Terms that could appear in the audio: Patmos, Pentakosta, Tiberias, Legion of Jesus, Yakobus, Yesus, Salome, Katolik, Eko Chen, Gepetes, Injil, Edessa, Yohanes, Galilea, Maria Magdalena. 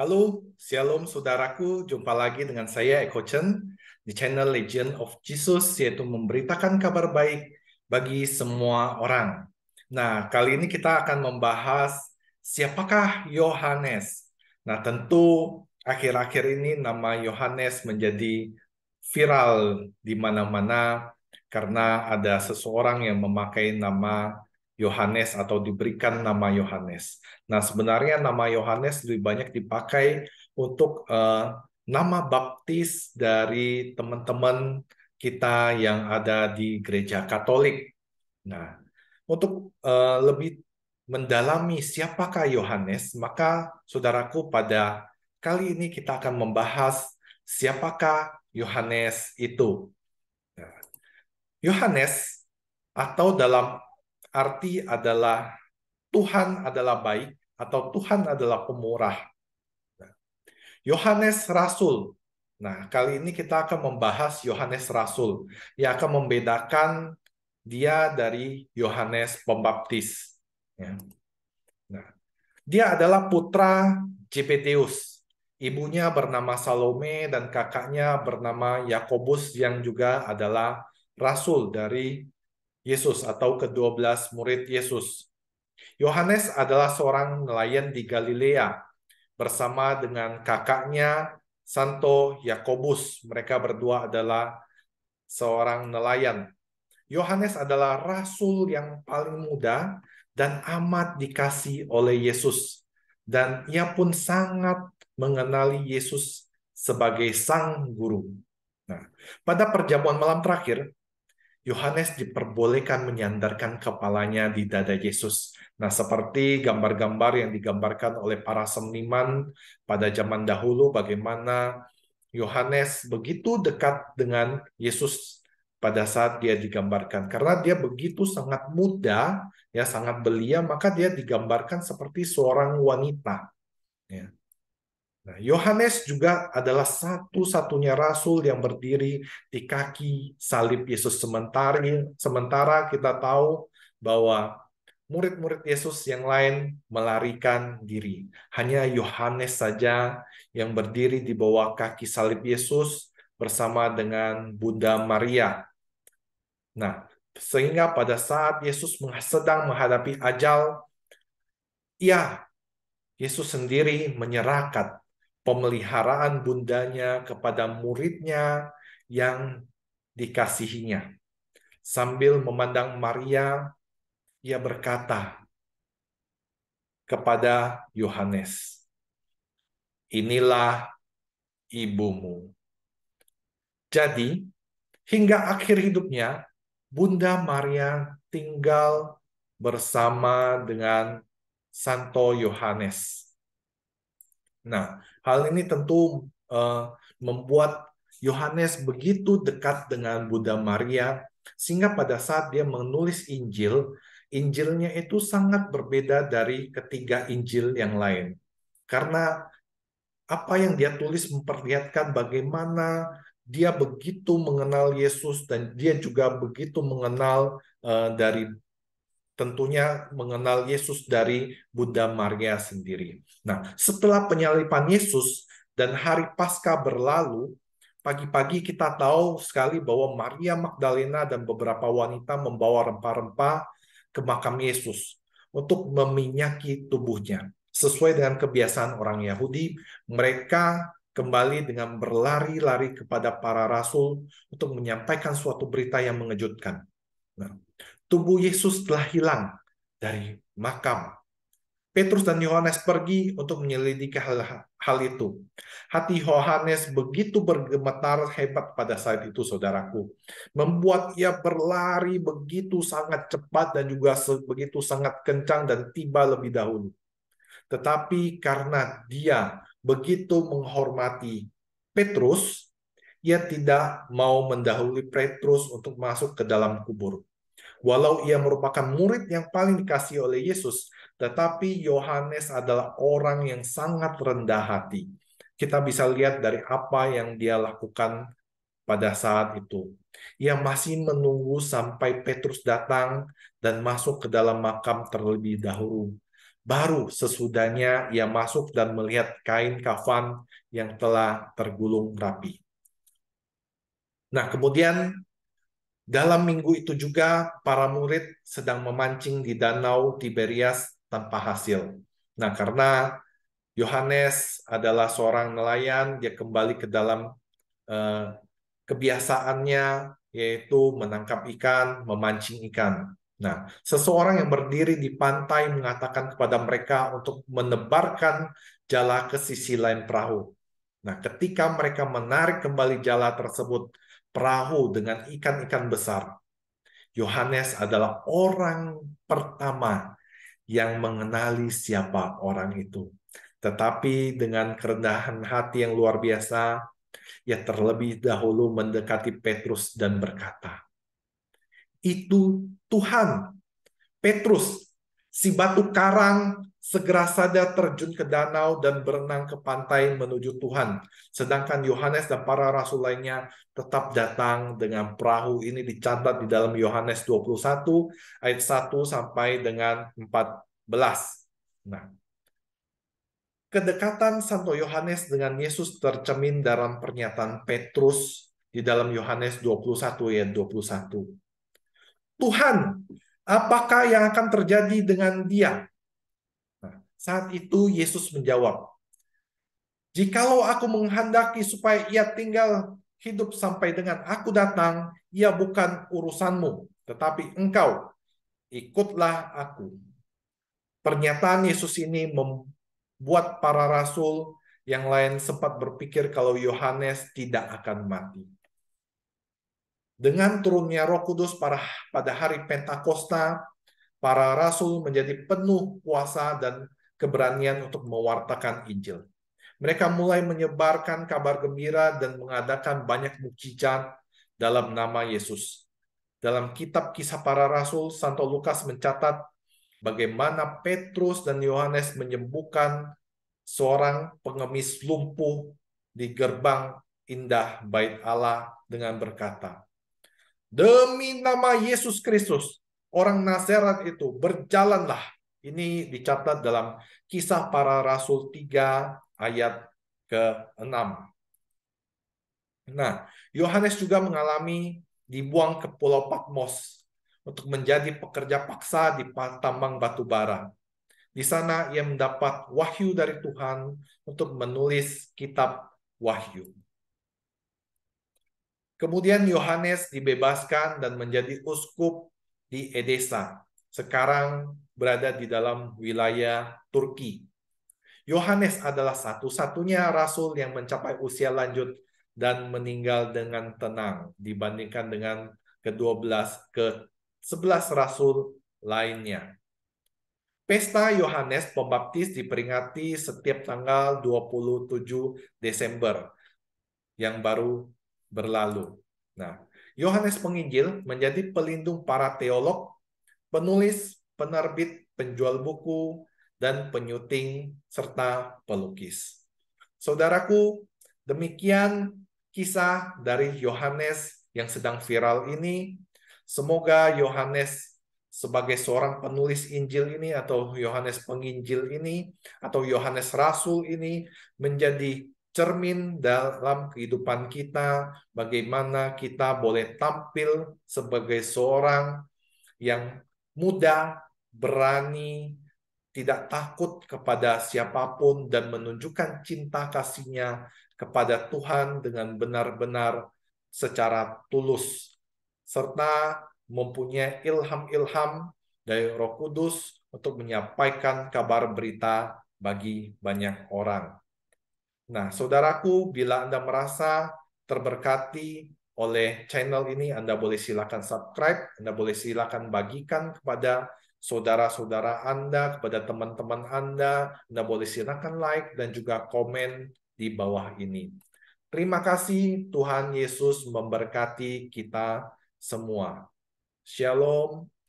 Halo, shalom saudaraku, jumpa lagi dengan saya Eko Chen di channel Legion of Jesus, yaitu memberitakan kabar baik bagi semua orang. Nah, kali ini kita akan membahas siapakah Yohanes. Nah, tentu akhir-akhir ini nama Yohanes menjadi viral di mana-mana karena ada seseorang yang memakai nama Yohanes atau diberikan nama Yohanes. Nah, sebenarnya nama Yohanes lebih banyak dipakai untuk nama baptis dari teman-teman kita yang ada di gereja Katolik. Nah, untuk lebih mendalami siapakah Yohanes, maka saudaraku pada kali ini kita akan membahas siapakah Yohanes itu. Nah, Yohanes atau dalam arti adalah Tuhan adalah baik atau Tuhan adalah pemurah. Yohanes Rasul. Nah, kali ini kita akan membahas Yohanes Rasul yang akan membedakan dia dari Yohanes Pembaptis. Nah, dia adalah putra Gepetes. Ibunya bernama Salome dan kakaknya bernama Yakobus yang juga adalah rasul dari Yesus atau ke-12 murid Yesus. Yohanes adalah seorang nelayan di Galilea bersama dengan kakaknya Santo Yakobus. Mereka berdua adalah seorang nelayan. Yohanes adalah rasul yang paling muda dan amat dikasih oleh Yesus. Dan ia pun sangat mengenali Yesus sebagai sang guru. Nah, pada perjamuan malam terakhir, Yohanes diperbolehkan menyandarkan kepalanya di dada Yesus. Nah, seperti gambar-gambar yang digambarkan oleh para seniman pada zaman dahulu, bagaimana Yohanes begitu dekat dengan Yesus pada saat dia digambarkan. Karena dia begitu sangat muda, ya sangat belia, maka dia digambarkan seperti seorang wanita. Ya. Nah, Yohanes juga adalah satu-satunya rasul yang berdiri di kaki salib Yesus. Sementara kita tahu bahwa murid-murid Yesus yang lain melarikan diri. Hanya Yohanes saja yang berdiri di bawah kaki salib Yesus bersama dengan Bunda Maria. Nah, sehingga pada saat Yesus sedang menghadapi ajal, Yesus sendiri menyerahkan pemeliharaan bundanya kepada muridnya yang dikasihinya. Sambil memandang Maria, ia berkata kepada Yohanes, "Inilah ibumu." Jadi, hingga akhir hidupnya, Bunda Maria tinggal bersama dengan Santo Yohanes. Nah, hal ini tentu membuat Yohanes begitu dekat dengan Bunda Maria, sehingga pada saat dia menulis Injil, Injilnya itu sangat berbeda dari ketiga Injil yang lain. Karena apa yang dia tulis memperlihatkan bagaimana dia begitu mengenal Yesus, dan dia juga begitu mengenal tentunya mengenal Yesus dari Bunda Maria sendiri. Nah, setelah penyalipan Yesus dan hari Paskah berlalu, pagi-pagi kita tahu sekali bahwa Maria Magdalena dan beberapa wanita membawa rempah-rempah ke makam Yesus untuk meminyaki tubuhnya. Sesuai dengan kebiasaan orang Yahudi, mereka kembali dengan berlari-lari kepada para rasul untuk menyampaikan suatu berita yang mengejutkan. Nah, tubuh Yesus telah hilang dari makam. Petrus dan Yohanes pergi untuk menyelidiki hal itu. Hati Yohanes begitu bergemetar hebat pada saat itu, saudaraku. Membuat ia berlari begitu sangat cepat dan juga begitu sangat kencang dan tiba lebih dahulu. Tetapi karena dia begitu menghormati Petrus, ia tidak mau mendahului Petrus untuk masuk ke dalam kubur. Walau ia merupakan murid yang paling dikasihi oleh Yesus, tetapi Yohanes adalah orang yang sangat rendah hati. Kita bisa lihat dari apa yang dia lakukan pada saat itu. Ia masih menunggu sampai Petrus datang dan masuk ke dalam makam terlebih dahulu. Baru sesudahnya ia masuk dan melihat kain kafan yang telah tergulung rapi. Nah, kemudian dalam minggu itu juga para murid sedang memancing di danau Tiberias tanpa hasil. Nah, karena Yohanes adalah seorang nelayan, dia kembali ke dalam kebiasaannya, yaitu menangkap ikan, memancing ikan. Nah, seseorang yang berdiri di pantai mengatakan kepada mereka untuk menebarkan jala ke sisi lain perahu. Nah, ketika mereka menarik kembali jala tersebut, perahu dengan ikan-ikan besar, Yohanes adalah orang pertama yang mengenali siapa orang itu. Tetapi dengan kerendahan hati yang luar biasa, ia terlebih dahulu mendekati Petrus dan berkata, "Itu Tuhan." Petrus, si batu karang, segera saja terjun ke danau dan berenang ke pantai menuju Tuhan. Sedangkan Yohanes dan para rasul lainnya tetap datang dengan perahu. Ini dicatat di dalam Yohanes 21 ayat 1 sampai dengan 14. Nah, kedekatan Santo Yohanes dengan Yesus tercermin dalam pernyataan Petrus di dalam Yohanes 21 ayat 21. "Tuhan, apakah yang akan terjadi dengan dia?" Nah, saat itu Yesus menjawab, "Jikalau aku menghendaki supaya ia tinggal hidup sampai dengan aku datang, ia bukan urusanmu, tetapi engkau ikutlah aku." Pernyataan Yesus ini membuat para rasul yang lain sempat berpikir kalau Yohanes tidak akan mati. Dengan turunnya Roh Kudus pada hari Pentakosta, para rasul menjadi penuh kuasa dan keberanian untuk mewartakan Injil. Mereka mulai menyebarkan kabar gembira dan mengadakan banyak mukjizat dalam nama Yesus. Dalam kitab Kisah Para Rasul, Santo Lukas mencatat bagaimana Petrus dan Yohanes menyembuhkan seorang pengemis lumpuh di gerbang indah Bait Allah dengan berkata, "Demi nama Yesus Kristus, orang Nazaret itu, berjalanlah." Ini dicatat dalam Kisah Para Rasul 3 ayat ke-6. Nah, Yohanes juga mengalami dibuang ke Pulau Patmos untuk menjadi pekerja paksa di tambang batu bara. Di sana ia mendapat wahyu dari Tuhan untuk menulis kitab Wahyu. Kemudian Yohanes dibebaskan dan menjadi uskup di Edessa, sekarang berada di dalam wilayah Turki. Yohanes adalah satu-satunya rasul yang mencapai usia lanjut dan meninggal dengan tenang dibandingkan dengan ke-11 rasul lainnya. Pesta Yohanes Pembaptis diperingati setiap tanggal 27 Desember yang baru berlalu. Nah, Yohanes Penginjil menjadi pelindung para teolog, penulis, penerbit, penjual buku, dan penyuting serta pelukis. Saudaraku, demikian kisah dari Yohanes yang sedang viral ini. Semoga Yohanes sebagai seorang penulis Injil ini, atau Yohanes Penginjil ini, atau Yohanes Rasul ini menjadi cermin dalam kehidupan kita, bagaimana kita boleh tampil sebagai seorang yang muda, berani, tidak takut kepada siapapun, dan menunjukkan cinta kasihnya kepada Tuhan dengan benar-benar secara tulus, serta mempunyai ilham-ilham dari Roh Kudus untuk menyampaikan kabar berita bagi banyak orang. Nah, saudaraku, bila Anda merasa terberkati oleh channel ini, Anda boleh silakan subscribe, Anda boleh silakan bagikan kepada saudara-saudara Anda, kepada teman-teman Anda boleh silakan like dan juga komen di bawah ini. Terima kasih, Tuhan Yesus memberkati kita semua. Shalom.